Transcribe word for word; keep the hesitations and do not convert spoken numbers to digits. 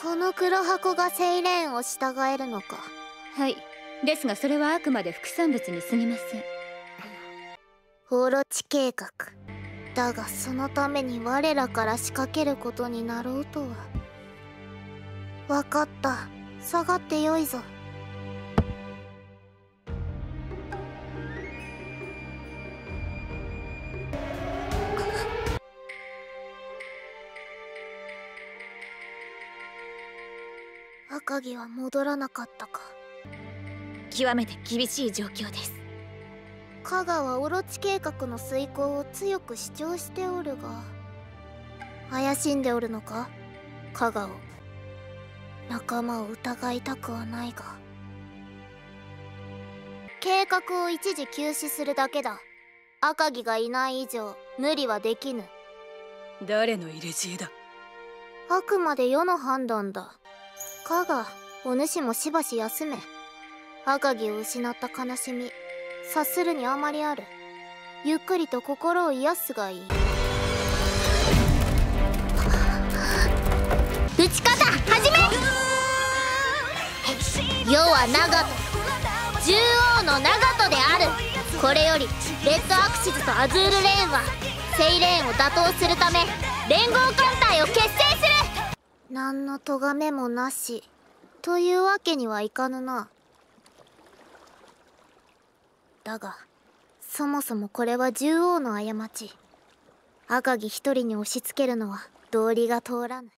この黒箱がセイレーンを従えるのか。はい、ですがそれはあくまで副産物に過ぎません。オロチ計画だが、そのために我らから仕掛けることになろうとは。分かった、下がってよいぞ。赤城は戻らなかったか。極めて厳しい状況です。加賀はオロチ計画の遂行を強く主張しておるが、怪しんでおるのか加賀を。仲間を疑いたくはないが、計画を一時休止するだけだ。赤城がいない以上無理はできぬ。誰の入れ知恵だ。あくまで世の判断だ。加賀、お主もしばし休め。赤城を失った悲しみ、察するにあまりある。ゆっくりと心を癒すがいい。打ち方始め。世は長門、縦横の長門である。これよりレッドアクシズとアズールレーンはセイレーンを打倒するため連合艦隊を結成する。何の咎めもなしというわけにはいかぬな。だがそもそもこれは獣王の過ち。赤城一人に押し付けるのは道理が通らぬ。